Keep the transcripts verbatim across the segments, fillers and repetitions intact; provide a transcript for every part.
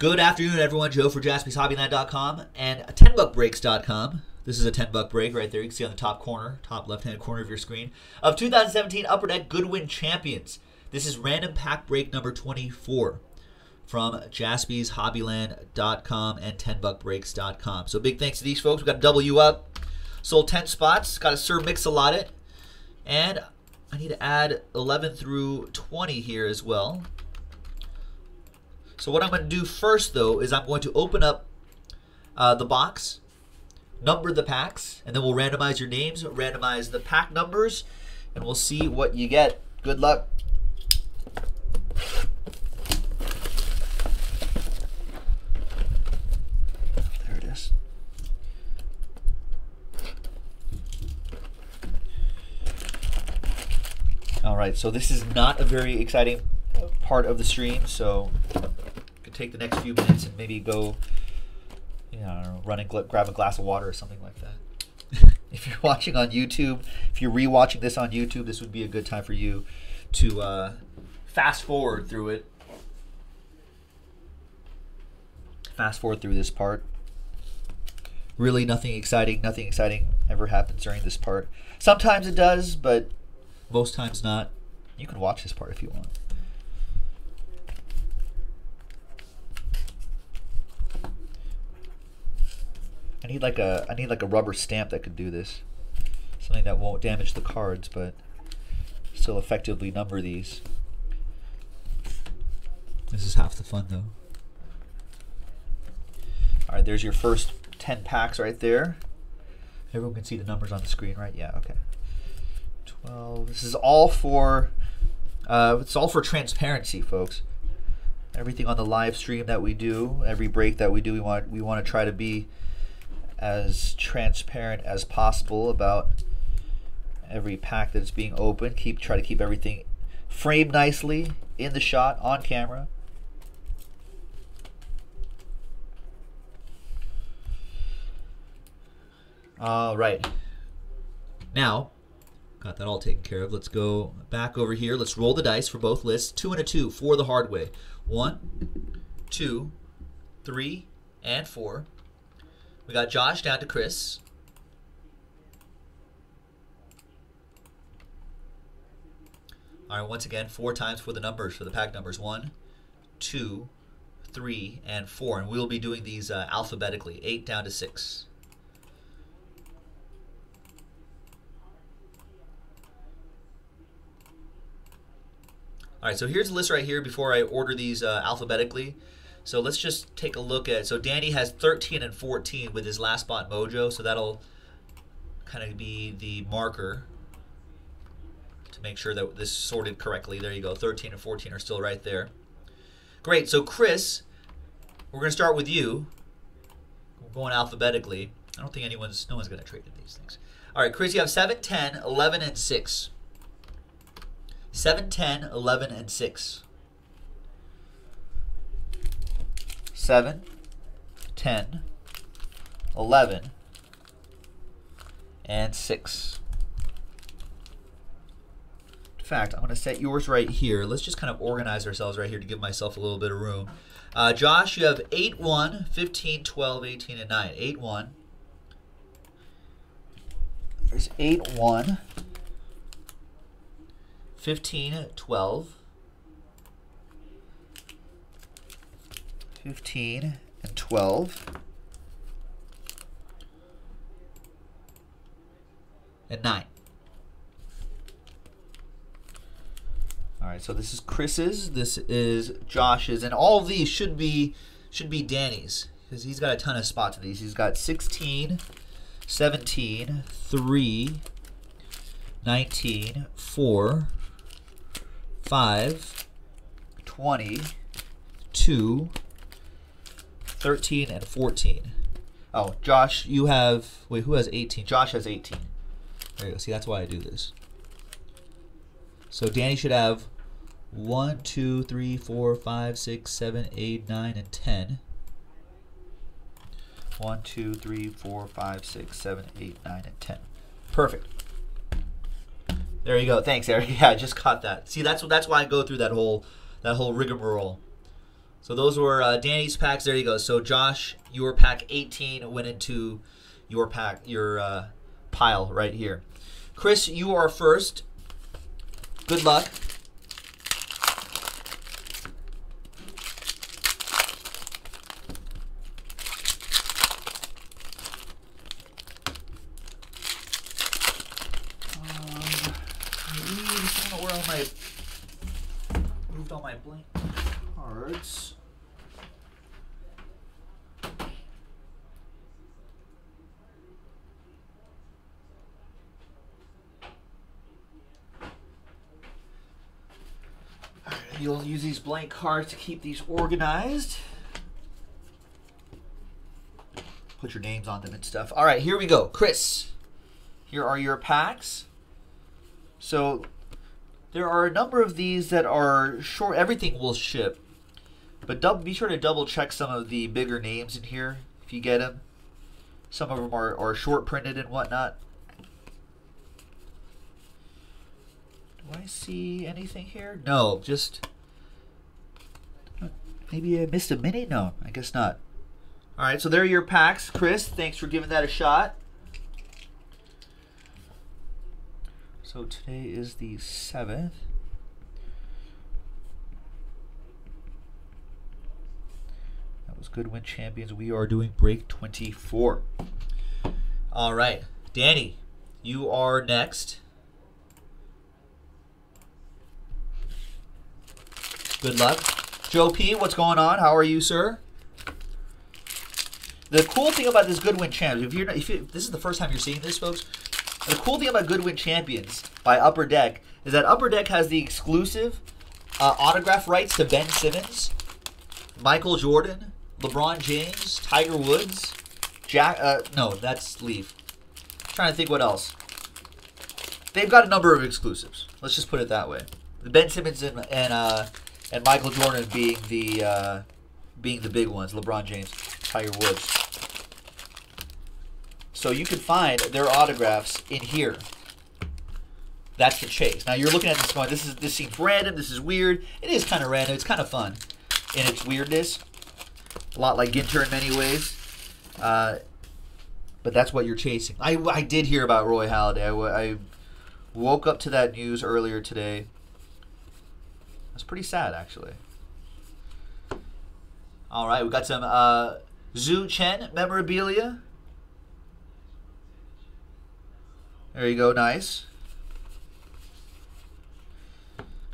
Good afternoon, everyone. Joe for Jaspys Hobbyland dot com and ten buck breaks dot com. This is a ten buck break right there. You can see on the top corner, top left-hand corner of your screen, of two thousand seventeen Upper Deck Goodwin Champions. This is random pack break number twenty-four from Jaspys Hobbyland dot com and ten buck breaks dot com. So big thanks to these folks. We got a W up. Sold ten spots. Got a Sir Mix-a-Lot-It. And I need to add eleven through twenty here as well. So what I'm going to do first, though, is I'm going to open up uh, the box, number the packs, and then we'll randomize your names, randomize the pack numbers, and we'll see what you get. Good luck. There it is. All right, so this is not a very exciting part of the stream, so take the next few minutes and maybe go, you know, I don't know, run and grab a glass of water or something like that. If you're watching on YouTube, if you're rewatching this on YouTube, this would be a good time for you to uh, fast forward through it. Fast forward through this part. Really nothing exciting, nothing exciting ever happens during this part. Sometimes it does, but most times not. You can watch this part if you want. I need like a I need like a rubber stamp that could do this, something that won't damage the cards but still effectively number these. This is half the fun, though. All right, there's your first ten packs right there. Everyone can see the numbers on the screen, right? Yeah, okay. Twelve. This is all for uh, it's all for transparency, folks. Everything on the live stream that we do, every break that we do, we want we want to try to be as transparent as possible about every pack that's being opened. Keep try to keep everything framed nicely in the shot on camera. All right, now got that all taken care of. Let's go back over here. Let's roll the dice for both lists. Two and a two for the hard way. One, two, three, and four. We got Josh down to Chris. All right, once again, four times for the numbers, for the pack numbers. One, two, three, and four. And we'll be doing these uh, alphabetically, eight down to six. All right, so here's the list right here before I order these uh, alphabetically. So let's just take a look at, so Danny has thirteen and fourteen with his last spot mojo, so that'll kind of be the marker to make sure that this is sorted correctly. There you go, thirteen and fourteen are still right there. Great, so Chris, we're gonna start with you. We're going alphabetically. I don't think anyone's, no one's gonna trade in these things. All right, Chris, you have seven, ten, eleven, and six. seven, ten, eleven, and six. seven, ten, eleven, and six. In fact, I'm going to set yours right here. Let's just kind of organize ourselves right here to give myself a little bit of room. Uh, Josh, you have eight, one, fifteen, twelve, eighteen, and nine. eight, one. There's eight, one, fifteen, twelve. fifteen and twelve and nine. All right, so this is Chris's, this is Josh's, and all of these should be should be Danny's because he's got a ton of spots of these. He's got sixteen, seventeen, three, nineteen, four, five, twenty, two, thirteen, and fourteen. Oh, Josh, you have, wait, who has eighteen? Josh has eighteen. There you go. See, that's why I do this. So Danny should have one, two, three, four, five, six, seven, eight, nine, and ten. one, two, three, four, five, six, seven, eight, nine, and ten. Perfect. There you go. Thanks, Eric. Yeah, I just caught that. See, that's that's why I go through that whole that whole rigmarole. So those were uh, Danny's packs. There you go. So Josh, your pack eighteen went into your pack, your uh, pile right here. Chris, you are first. Good luck. You'll use these blank cards to keep these organized. Put your names on them and stuff. All right, here we go. Chris, here are your packs. So there are a number of these that are short. Everything will ship. But double, be sure to double check some of the bigger names in here if you get them. Some of them are, are short printed and whatnot. Do I see anything here? No, just maybe I missed a mini? No, I guess not. All right, so there are your packs. Chris, thanks for giving that a shot. So today is the seventh. That was Goodwin Champions. We are doing break twenty-four. All right, Danny, you are next. Good luck. Joe P, what's going on? How are you, sir? The cool thing about this Goodwin Champions, if you're not, if you, this is the first time you're seeing this, folks. The cool thing about Goodwin Champions by Upper Deck is that Upper Deck has the exclusive uh, autograph rights to Ben Simmons, Michael Jordan, LeBron James, Tiger Woods, Jack. Uh, no, that's Leaf. I'm trying to think what else. They've got a number of exclusives. Let's just put it that way. The Ben Simmons and. and uh, And Michael Jordan being the uh, being the big ones, LeBron James, Tiger Woods. So you can find their autographs in here. That's the chase. Now you're looking at this going, this is this seems random, this is weird. It is kind of random. It's kind of fun in its weirdness. A lot like Ginter in many ways. Uh, but that's what you're chasing. I, I did hear about Roy Halladay. I, I woke up to that news earlier today. That's pretty sad, actually. All right, we got some uh, Zhu Chen memorabilia. There you go, nice.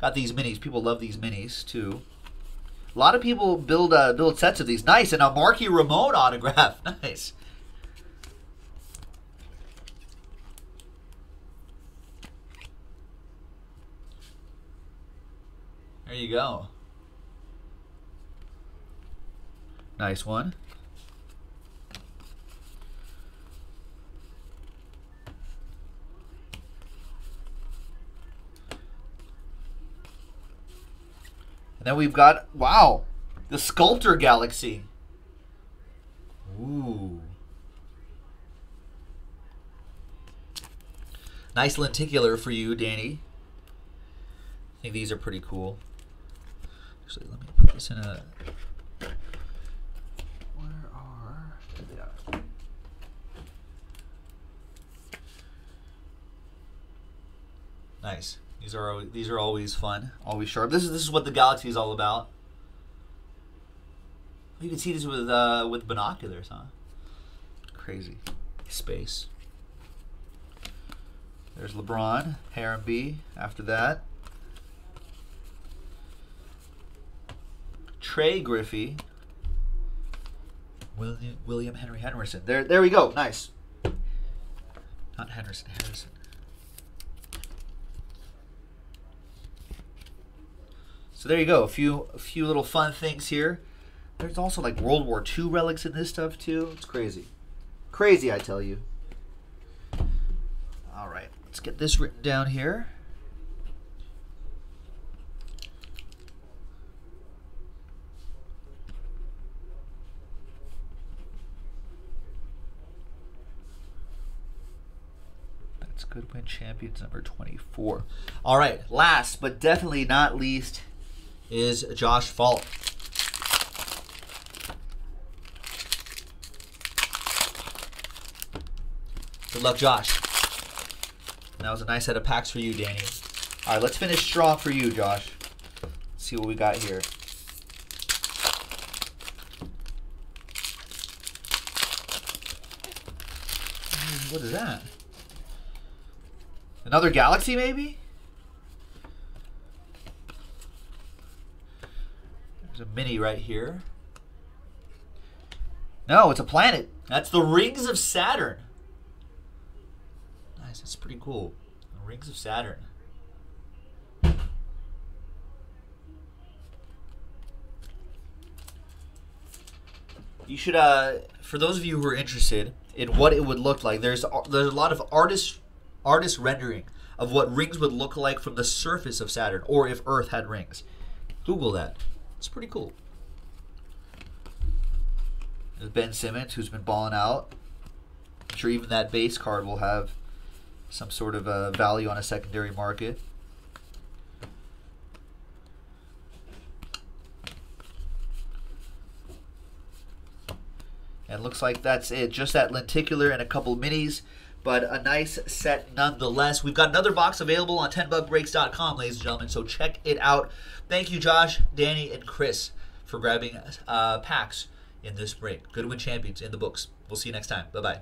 Got these minis. People love these minis too. A lot of people build uh, build sets of these. Nice, and a Marky Ramone autograph. Nice. There you go. Nice one. And then we've got, wow, the Sculptor Galaxy. Ooh. Nice lenticular for you, Danny. I think these are pretty cool. Actually, let me put this in a. Where are? There they are. Nice. These are always, these are always fun, always sharp. This is this is what the Galaxy is all about. You can see this with uh, with binoculars, huh? Crazy space. There's LeBron, Heron B. After that. Trey Griffey, William, William Henry Henderson. There, there we go. Nice. Not Henderson, Henderson. So there you go. A few, a few little fun things here. There's also like World War Two relics in this stuff too. It's crazy, crazy, I tell you. All right, let's get this written down here. Goodwin Champions number twenty-four. All right, last but definitely not least is Josh Falk. Good luck, Josh. And that was a nice set of packs for you, Danny. All right, let's finish strong for you, Josh. Let's see what we got here. What is that? Another galaxy, maybe? There's a mini right here. No, it's a planet. That's the Rings of Saturn. Nice, that's pretty cool. The Rings of Saturn. You should, uh, for those of you who are interested in what it would look like, there's there's a lot of artist artist rendering of what rings would look like from the surface of Saturn, or if Earth had rings. Google that. It's pretty cool. There's Ben Simmons, who's been balling out. I'm sure even that base card will have some sort of uh, value on a secondary market. And looks like that's it. Just that lenticular and a couple minis, but a nice set nonetheless. We've got another box available on ten buck breaks dot com, ladies and gentlemen, so check it out. Thank you, Josh, Danny, and Chris for grabbing uh, packs in this break. Goodwin Champions in the books. We'll see you next time. Bye-bye.